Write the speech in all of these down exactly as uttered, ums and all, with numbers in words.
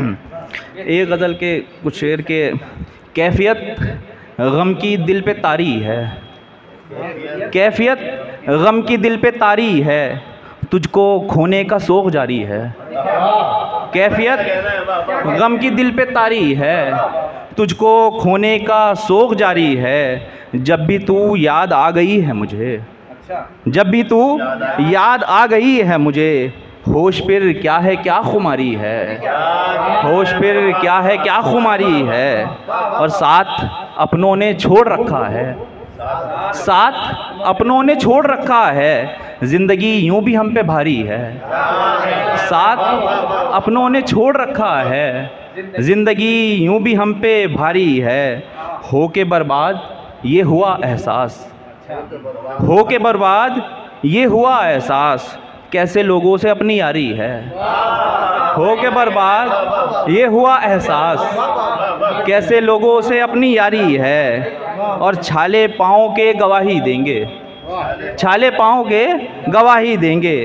एक गज़ल के कुछ शेर के, कैफियत गम की दिल पे तारी है, कैफियत गम की दिल पे तारी है, तुझको खोने का शौक़ जारी है। कैफियत गम की दिल पे तारी है, तुझको खोने का शौक़ जारी है, जब भी तू याद आ गई है मुझे, जब भी तू याद आ गई है मुझे, होश फिर क्या है क्या खुमारी है, होश फिर क्या है क्या खुमारी है, और साथ अपनों ने छोड़ रखा है, साथ अपनों ने छोड़ रखा है, ज़िंदगी यूं भी हम पे भारी है। साथ अपनों ने छोड़ रखा है, ज़िंदगी यूं भी हम पे भारी है, हो के बर्बाद ये हुआ एहसास, हो के बर्बाद ये हुआ एहसास, कैसे लोगों से अपनी यारी है। हो के बर्बाद ये हुआ एहसास, कैसे लोगों से अपनी यारी है, और छाले पाँव के गवाही देंगे, छाले पाँव के गवाही देंगे,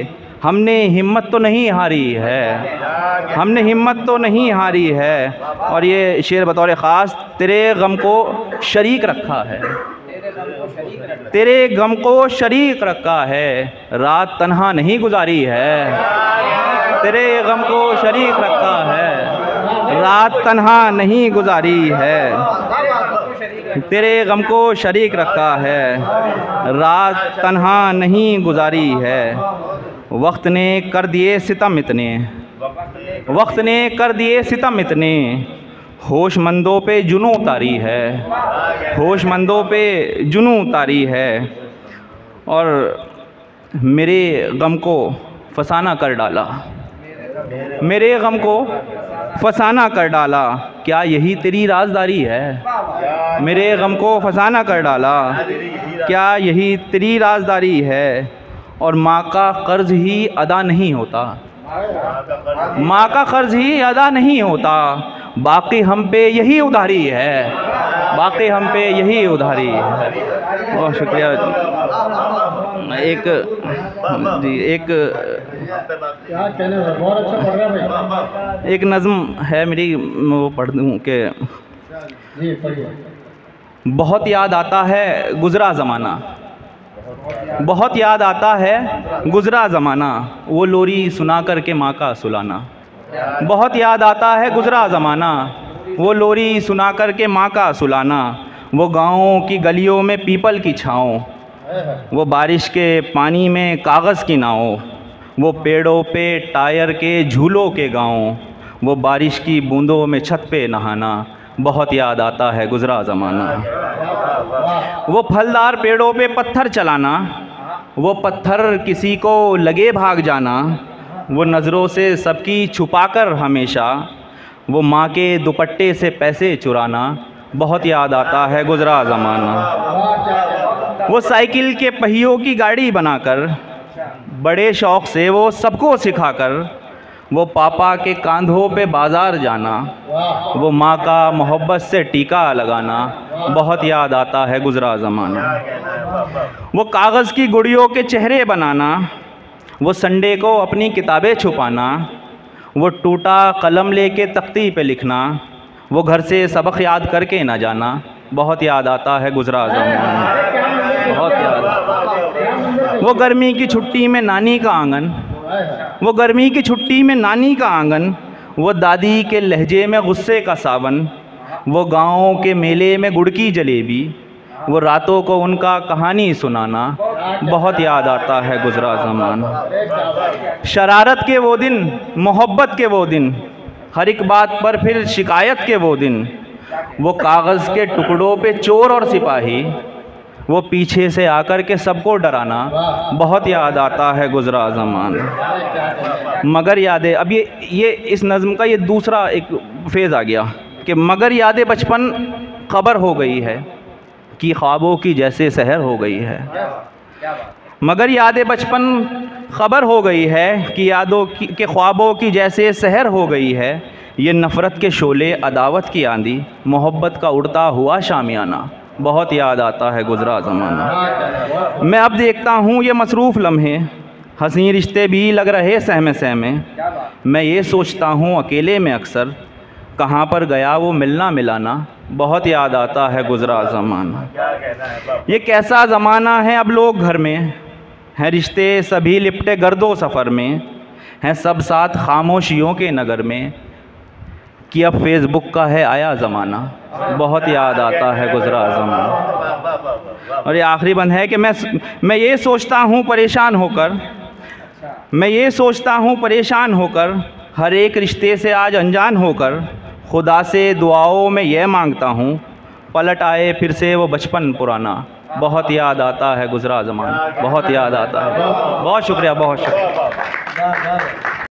हमने हिम्मत तो नहीं हारी है, हमने हिम्मत तो नहीं हारी है, और ये शेर बतौर ख़ास, तेरे गम को शरीक रखा है, तेरे गम को शरीक रखा है, रात तन्हा नहीं गुजारी है, तेरे गम को शरीक रखा है, रात तन्हा नहीं गुजारी है, तेरे गम को शरीक रखा है, रात तन्हा नहीं गुजारी है, वक्त ने कर दिए सितम इतने, वक्त ने कर दिए सितम इतने, होशमंदों पे जुनूं उतारी है, होशमंदों पे जुनूं उतारी है, और मेरे गम को फसाना कर डाला, मेरे गम को फसाना कर डाला, क्या यही तेरी राजदारी है, मेरे गम को फसाना कर डाला, क्या यही तेरी राजदारी है, और माँ का कर्ज ही अदा नहीं होता, माँ का कर्ज ही अदा नहीं होता, बाकी हम पे यही उधारी है, बाकी हम पे यही उधारी है। बहुत शुक्रिया। एक जी एक एक नज़्म है मेरी, वो पढ़ दूँ के, बहुत याद आता है गुज़रा ज़माना, बहुत याद आता है गुज़रा ज़माना, वो लोरी सुना कर के माँ का सुलाना, बहुत याद आता है गुज़रा ज़माना, वो लोरी सुना कर के माँ का सुलाना, वो गाँव की गलियों में पीपल की छाँव, वो बारिश के पानी में कागज़ की नाव, वो पेड़ों पे टायर के झूलों के गाँव, वो बारिश की बूंदों में छत पे नहाना, बहुत याद आता है गुज़रा ज़माना, वो फलदार पेड़ों पे पत्थर चलाना, वो पत्थर किसी को लगे भाग जाना, वो नज़रों से सबकी छुपाकर हमेशा, वो माँ के दुपट्टे से पैसे चुराना, बहुत याद आता है गुज़रा ज़माना, वो साइकिल के पहियों की गाड़ी बनाकर, बड़े शौक़ से वो सबको सिखाकर, वो पापा के कांधों पे बाज़ार जाना, वो माँ का मोहब्बत से टीका लगाना, बहुत याद आता है गुज़रा ज़माना, वो कागज़ की गुड़ियों के चेहरे बनाना, वो संडे को अपनी किताबें छुपाना, वो टूटा कलम लेके तख्ती पे लिखना, वो घर से सबक याद करके ना जाना, बहुत याद आता है गुज़रा ज़माना, बहुत याद, वो गर्मी की छुट्टी में नानी का आंगन, वो गर्मी की छुट्टी में नानी का आंगन, वो दादी के लहजे में गुस्से का सावन, वो गाँव के मेले में गुड़ की जलेबी, वो रातों को उनका कहानी सुनाना, बहुत याद आता है गुज़रा ज़माना, शरारत के वो दिन, मोहब्बत के वो दिन, हर एक बात पर फिर शिकायत के वो दिन, वो कागज़ के टुकड़ों पे चोर और सिपाही, वो पीछे से आकर के सबको डराना, बहुत याद आता है गुज़रा ज़माना, मगर यादें, अब ये ये इस नज़्म का ये दूसरा एक फेज़ आ गया कि मगर यादें बचपन खबर हो गई है कि ख्वाबों की जैसे सहर हो गई है, मगर यादें बचपन खबर हो गई है कि यादों की के ख्वाबों की जैसे सहर हो गई है, ये नफ़रत के शोले, अदावत की आंधी, मोहब्बत का उड़ता हुआ शामियाना, बहुत याद आता है गुज़रा ज़माना। मैं अब देखता हूँ ये मसरूफ़ लम्हे, हसीं रिश्ते भी लग रहे सहमे सहमे, मैं ये सोचता हूँ अकेले में अक्सर, कहाँ पर गया वो मिलना मिलाना, बहुत याद आता है गुजरा ज़माना। ये कैसा ज़माना है, अब लोग घर में हैं, रिश्ते सभी लिपटे गर्दो सफ़र में, हैं सब साथ खामोशियों के नगर में, कि अब फेसबुक का है आया ज़माना, बहुत याद आता है गुजरा ज़माना। और ये आखिरी बंद है कि मैं मैं ये सोचता हूँ परेशान होकर, मैं ये सोचता हूँ परेशान होकर, हर एक रिश्ते से आज अनजान होकर, खुदा से दुआओं में यह मांगता हूँ, पलट आए फिर से वो बचपन पुराना, बहुत याद आता है गुजरा ज़माना, बहुत याद आता है। बहुत शुक्रिया, बहुत शुक्रिया।